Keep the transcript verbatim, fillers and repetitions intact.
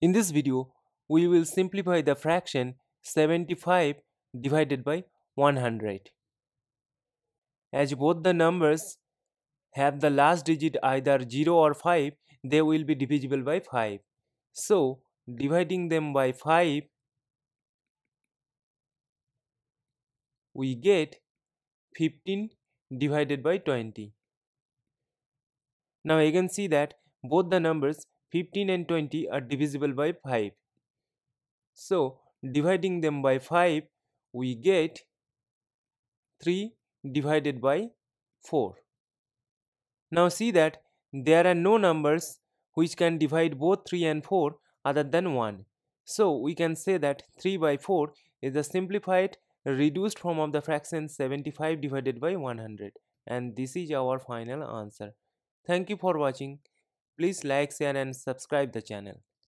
In this video, we will simplify the fraction seventy-five divided by one hundred. As both the numbers have the last digit either zero or five, they will be divisible by five. So, dividing them by five, we get fifteen divided by twenty. Now, you can see that both the numbers fifteen and twenty are divisible by five. So, dividing them by five, we get three divided by four. Now, see that there are no numbers which can divide both three and four other than one. So, we can say that three by four is the simplified reduced form of the fraction seventy-five divided by one hundred. And this is our final answer. Thank you for watching. Please like, share and subscribe the channel.